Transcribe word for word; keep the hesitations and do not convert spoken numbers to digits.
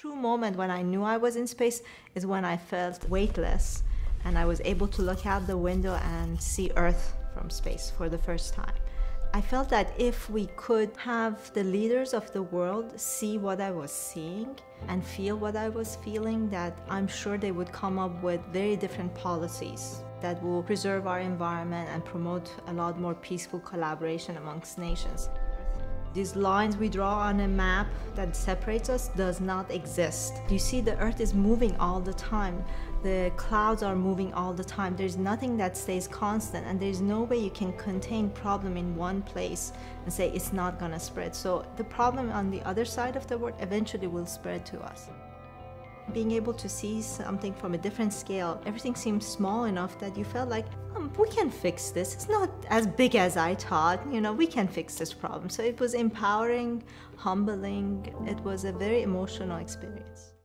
true moment when I knew I was in space is when I felt weightless and I was able to look out the window and see Earth from space for the first time. I felt that if we could have the leaders of the world see what I was seeing and feel what I was feeling, that I'm sure they would come up with very different policies that will preserve our environment and promote a lot more peaceful collaboration amongst nations. These lines we draw on a map that separates us does not exist. You see, the Earth is moving all the time. The clouds are moving all the time. There's nothing that stays constant, and there's no way you can contain problem in one place and say it's not gonna spread. So the problem on the other side of the world eventually will spread to us. Being able to see something from a different scale, everything seemed small enough that you felt like, um, we can fix this. It's not as big as I thought, you know, we can fix this problem. So it was empowering, humbling. It was a very emotional experience.